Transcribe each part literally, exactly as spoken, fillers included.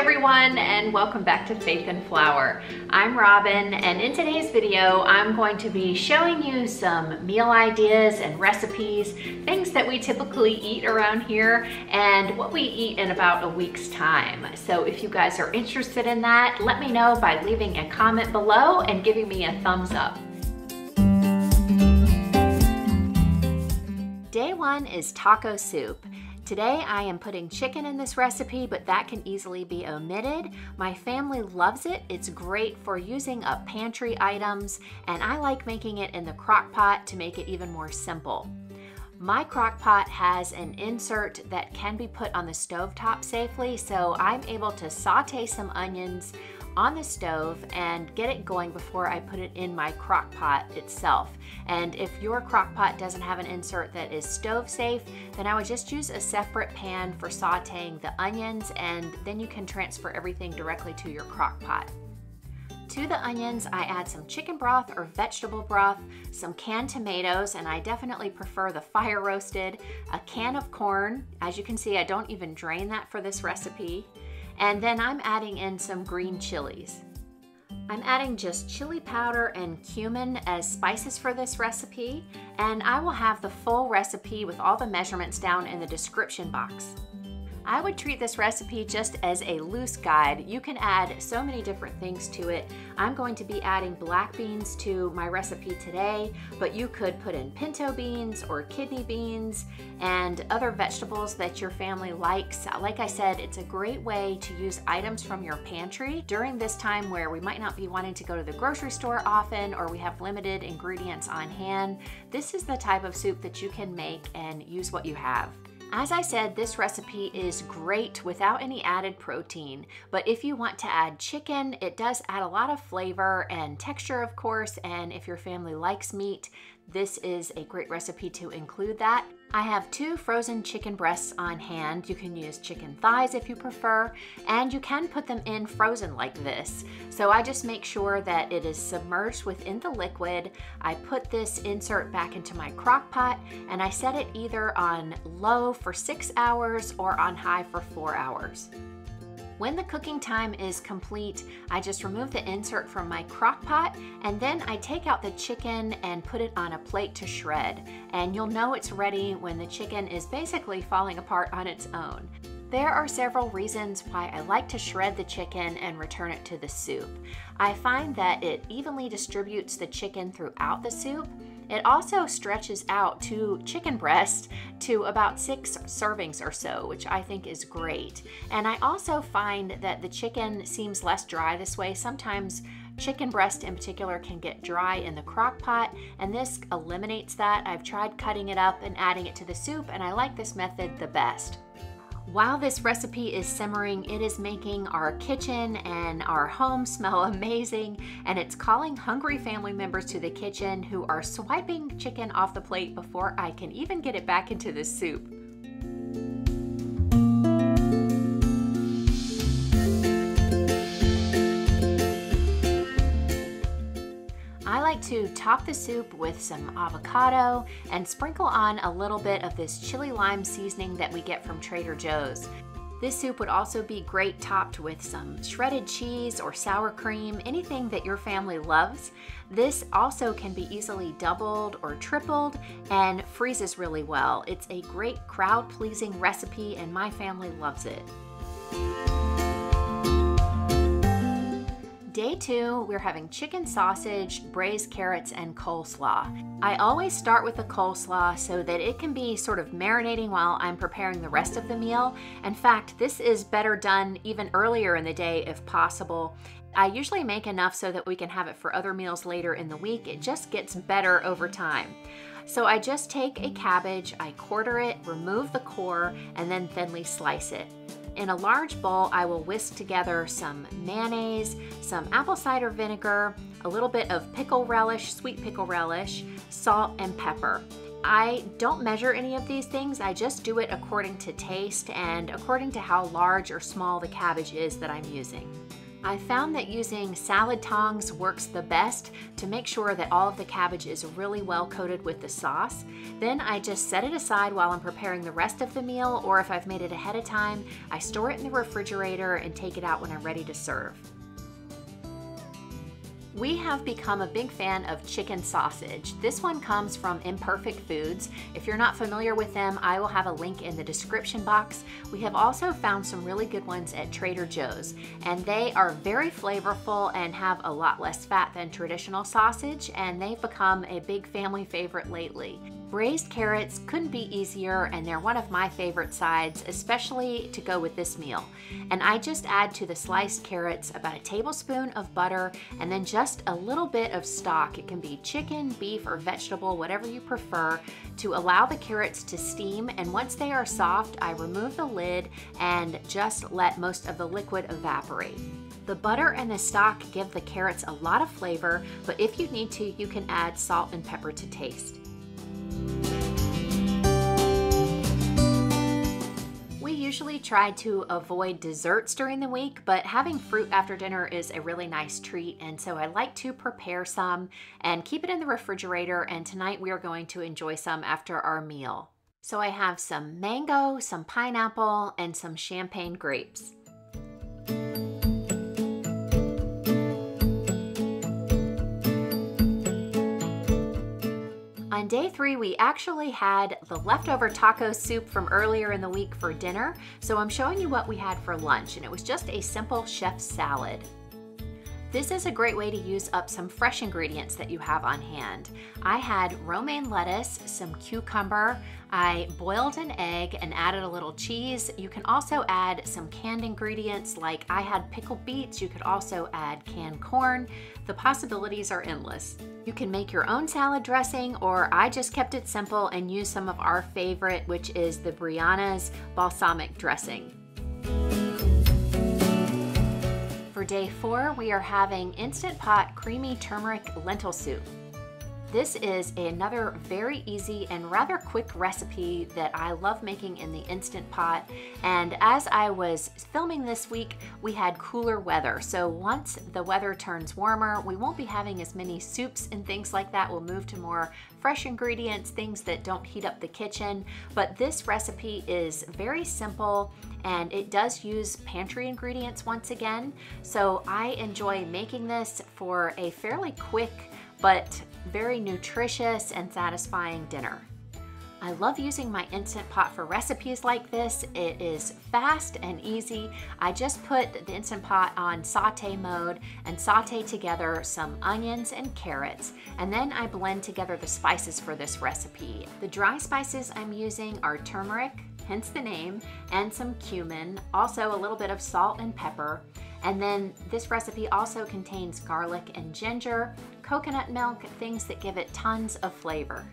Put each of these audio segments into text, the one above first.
everyone, and welcome back to Faith and Flour. I'm Robin, and in today's video, I'm going to be showing you some meal ideas and recipes, things that we typically eat around here, and what we eat in about a week's time. So if you guys are interested in that, let me know by leaving a comment below and giving me a thumbs up. Day one is taco soup. Today I am putting chicken in this recipe, but that can easily be omitted. My family loves it. It's great for using up pantry items, and I like making it in the crock pot to make it even more simple. My crock pot has an insert that can be put on the stovetop safely, so I'm able to saute some onions on the stove and get it going before I put it in my crock pot itself. And if your crock pot doesn't have an insert that is stove safe, then I would just use a separate pan for sauteing the onions, and then you can transfer everything directly to your crock pot. To the onions, I add some chicken broth or vegetable broth, some canned tomatoes, and I definitely prefer the fire roasted, a can of corn. As you can see, I don't even drain that for this recipe. And then I'm adding in some green chilies. I'm adding just chili powder and cumin as spices for this recipe, and I will have the full recipe with all the measurements down in the description box. I would treat this recipe just as a loose guide. You can add so many different things to it. I'm going to be adding black beans to my recipe today, but you could put in pinto beans or kidney beans and other vegetables that your family likes. Like I said, it's a great way to use items from your pantry during this time where we might not be wanting to go to the grocery store often, or we have limited ingredients on hand. This is the type of soup that you can make and use what you have. As I said, this recipe is great without any added protein, but if you want to add chicken, it does add a lot of flavor and texture, of course, and if your family likes meat, this is a great recipe to include that. I have two frozen chicken breasts on hand. You can use chicken thighs if you prefer, and you can put them in frozen like this. So I just make sure that it is submerged within the liquid. I put this insert back into my crock pot, and I set it either on low for six hours or on high for four hours. When the cooking time is complete, I just remove the insert from my crock pot, and then I take out the chicken and put it on a plate to shred. And you'll know it's ready when the chicken is basically falling apart on its own. There are several reasons why I like to shred the chicken and return it to the soup. I find that it evenly distributes the chicken throughout the soup. It also stretches out two chicken breasts to about six servings or so, which I think is great. And I also find that the chicken seems less dry this way. Sometimes chicken breast in particular can get dry in the crock pot, and this eliminates that. I've tried cutting it up and adding it to the soup, and I like this method the best. While this recipe is simmering, it is making our kitchen and our home smell amazing, and it's calling hungry family members to the kitchen who are swiping chicken off the plate before I can even get it back into the soup. I like to top the soup with some avocado and sprinkle on a little bit of this chili lime seasoning that we get from Trader Joe's. This soup would also be great topped with some shredded cheese or sour cream, anything that your family loves. This also can be easily doubled or tripled and freezes really well. It's a great crowd-pleasing recipe, and my family loves it. Day two, we're having chicken sausage, braised carrots, and coleslaw. I always start with the coleslaw so that it can be sort of marinating while I'm preparing the rest of the meal. In fact, this is better done even earlier in the day if possible. I usually make enough so that we can have it for other meals later in the week. It just gets better over time. So I just take a cabbage, I quarter it, remove the core, and then thinly slice it. In a large bowl, I will whisk together some mayonnaise, some apple cider vinegar, a little bit of pickle relish, sweet pickle relish, salt, and pepper. I don't measure any of these things. I just do it according to taste and according to how large or small the cabbage is that I'm using. I found that using salad tongs works the best to make sure that all of the cabbage is really well coated with the sauce. Then I just set it aside while I'm preparing the rest of the meal, or if I've made it ahead of time, I store it in the refrigerator and take it out when I'm ready to serve. We have become a big fan of chicken sausage. This one comes from Imperfect Foods. If you're not familiar with them, I will have a link in the description box. We have also found some really good ones at Trader Joe's, and they are very flavorful and have a lot less fat than traditional sausage, and they've become a big family favorite lately. Braised carrots couldn't be easier, and they're one of my favorite sides, especially to go with this meal. And I just add to the sliced carrots about a tablespoon of butter and then just a little bit of stock. It can be chicken, beef, or vegetable, whatever you prefer, to allow the carrots to steam. And once they are soft, I remove the lid and just let most of the liquid evaporate. The butter and the stock give the carrots a lot of flavor, but if you need to, you can add salt and pepper to taste. Usually try to avoid desserts during the week, but having fruit after dinner is a really nice treat, and so I like to prepare some and keep it in the refrigerator, and tonight we are going to enjoy some after our meal. So I have some mango, some pineapple, and some champagne grapes. On day three, we actually had the leftover taco soup from earlier in the week for dinner, so I'm showing you what we had for lunch, and it was just a simple chef's salad. This is a great way to use up some fresh ingredients that you have on hand. I had romaine lettuce, some cucumber, I boiled an egg and added a little cheese. You can also add some canned ingredients, like I had pickled beets. You could also add canned corn. The possibilities are endless. You can make your own salad dressing, or I just kept it simple and used some of our favorite, which is the Brianna's balsamic dressing. For day four, we are having Instant Pot creamy turmeric lentil soup. This is another very easy and rather quick recipe that I love making in the Instant Pot. And as I was filming this week, we had cooler weather. So once the weather turns warmer, we won't be having as many soups and things like that. We'll move to more fresh ingredients, things that don't heat up the kitchen. But this recipe is very simple, and it does use pantry ingredients once again. So I enjoy making this for a fairly quick but very nutritious and satisfying dinner. I love using my Instant Pot for recipes like this. It is fast and easy. I just put the Instant Pot on saute mode and saute together some onions and carrots, and then I blend together the spices for this recipe. The dry spices I'm using are turmeric, hence the name, and some cumin, also a little bit of salt and pepper. And then this recipe also contains garlic and ginger, coconut milk, things that give it tons of flavor.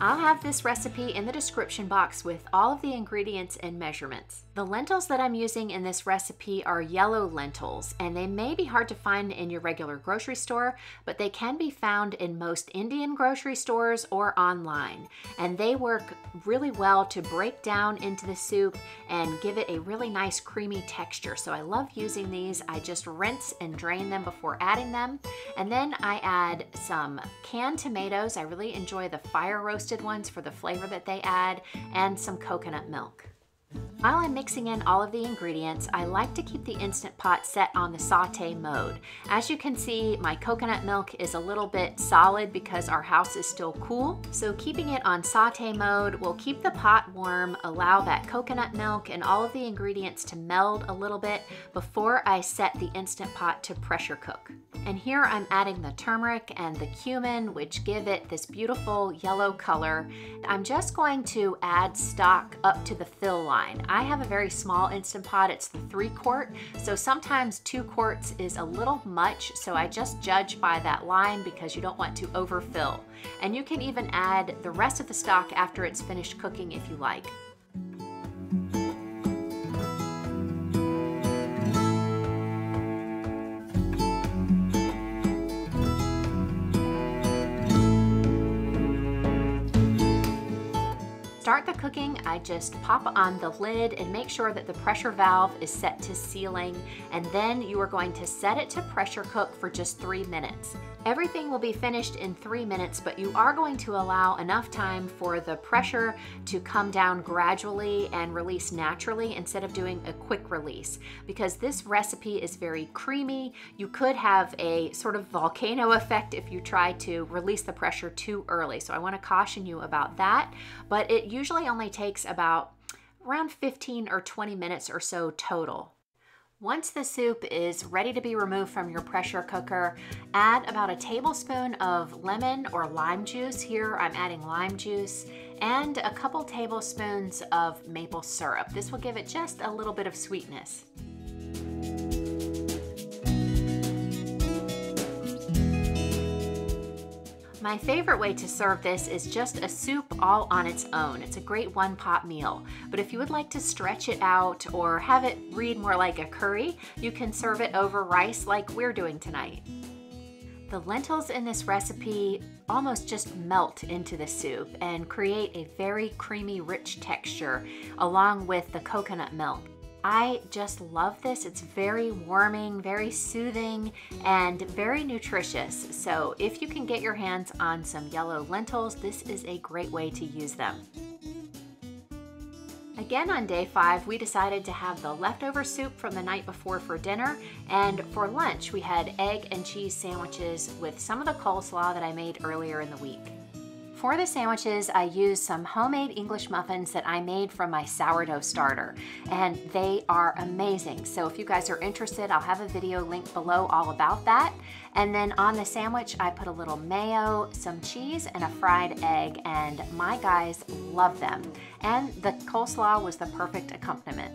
I'll have this recipe in the description box with all of the ingredients and measurements. The lentils that I'm using in this recipe are yellow lentils, and they may be hard to find in your regular grocery store, but they can be found in most Indian grocery stores or online. And they work really well to break down into the soup and give it a really nice creamy texture. So I love using these. I just rinse and drain them before adding them. And then I add some canned tomatoes. I really enjoy the fire roast ones for the flavor that they add, and some coconut milk. While I'm mixing in all of the ingredients, I like to keep the Instant Pot set on the saute mode. As you can see, my coconut milk is a little bit solid because our house is still cool, so keeping it on saute mode will keep the pot warm, allow that coconut milk and all of the ingredients to meld a little bit before I set the Instant Pot to pressure cook. And here I'm adding the turmeric and the cumin, which give it this beautiful yellow color. I'm just going to add stock up to the fill line. I have a very small Instant Pot. It's the three quart, so sometimes two quarts is a little much, so I just judge by that line because you don't want to overfill. And you can even add the rest of the stock after it's finished cooking if you like. start the cooking, I just pop on the lid and make sure that the pressure valve is set to sealing, and then you are going to set it to pressure cook for just three minutes. Everything will be finished in three minutes, but you are going to allow enough time for the pressure to come down gradually and release naturally instead of doing a quick release, because this recipe is very creamy. You could have a sort of volcano effect if you try to release the pressure too early, so I want to caution you about that, but it usually only takes about around fifteen or twenty minutes or so total. Once the soup is ready to be removed from your pressure cooker, add about a tablespoon of lemon or lime juice. Here I'm adding lime juice and a couple tablespoons of maple syrup. This will give it just a little bit of sweetness. My favorite way to serve this is just a soup all on its own. It's a great one-pot meal, but if you would like to stretch it out or have it read more like a curry, you can serve it over rice like we're doing tonight. The lentils in this recipe almost just melt into the soup and create a very creamy, rich texture along with the coconut milk. I just love this. It's very warming, very soothing, and very nutritious. So if you can get your hands on some yellow lentils, this is a great way to use them. Again, on day five, we decided to have the leftover soup from the night before for dinner, and for lunch, we had egg and cheese sandwiches with some of the coleslaw that I made earlier in the week. For the sandwiches, I used some homemade English muffins that I made from my sourdough starter, and they are amazing. So if you guys are interested, I'll have a video linked below all about that. And then on the sandwich, I put a little mayo, some cheese, and a fried egg, and my guys love them. And the coleslaw was the perfect accompaniment.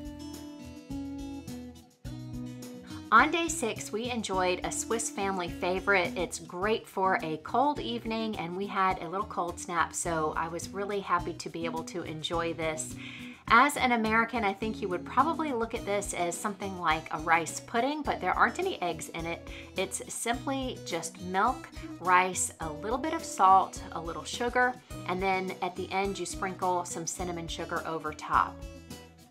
On day six, we enjoyed a Swiss family favorite. It's great for a cold evening, and we had a little cold snap, so I was really happy to be able to enjoy this. As an American, I think you would probably look at this as something like a rice pudding, but there aren't any eggs in it. It's simply just milk, rice, a little bit of salt, a little sugar, and then at the end you sprinkle some cinnamon sugar over top.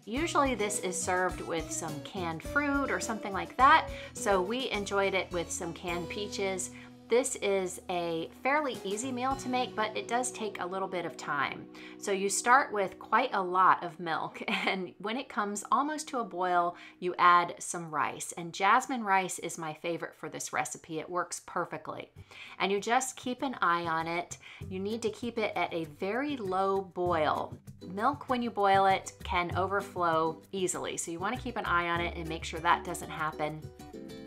Usually this is served with some canned fruit or something like that, so we enjoyed it with some canned peaches. This is a fairly easy meal to make, but it does take a little bit of time. So you start with quite a lot of milk, and when it comes almost to a boil, you add some rice. And jasmine rice is my favorite for this recipe. It works perfectly. And you just keep an eye on it. You need to keep it at a very low boil. Milk, when you boil it, can overflow easily, so you want to keep an eye on it and make sure that doesn't happen,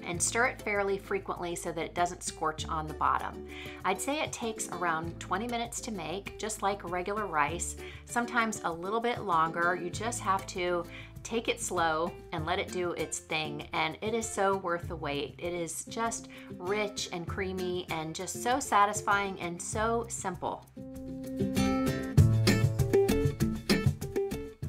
and stir it fairly frequently so that it doesn't scorch on the bottom. I'd say it takes around twenty minutes to make, just like regular rice, sometimes a little bit longer. You just have to take it slow and let it do its thing, and it is so worth the wait. It is just rich and creamy and just so satisfying and so simple.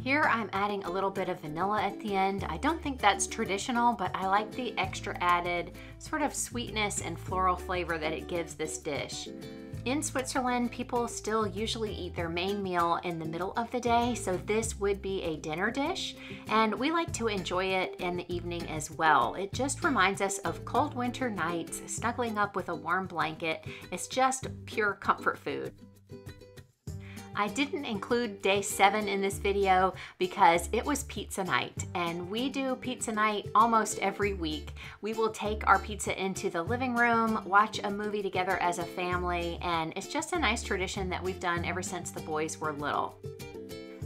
Here I'm adding a little bit of vanilla at the end. I don't think that's traditional, but I like the extra added sort of sweetness and floral flavor that it gives this dish. In Switzerland, people still usually eat their main meal in the middle of the day, so this would be a dinner dish, and we like to enjoy it in the evening as well. It just reminds us of cold winter nights, snuggling up with a warm blanket. It's just pure comfort food. I didn't include day seven in this video because it was pizza night, and we do pizza night almost every week. We will take our pizza into the living room, watch a movie together as a family, and it's just a nice tradition that we've done ever since the boys were little.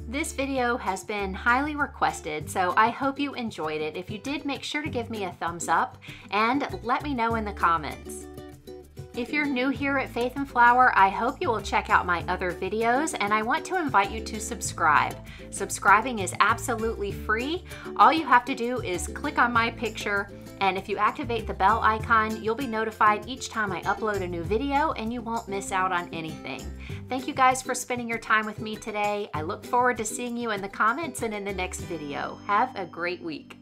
This video has been highly requested, so I hope you enjoyed it. If you did, make sure to give me a thumbs up and let me know in the comments. If you're new here at Faith and Flour, I hope you will check out my other videos, and I want to invite you to subscribe. Subscribing is absolutely free. All you have to do is click on my picture, and if you activate the bell icon, you'll be notified each time I upload a new video, and you won't miss out on anything. Thank you guys for spending your time with me today. I look forward to seeing you in the comments and in the next video. Have a great week.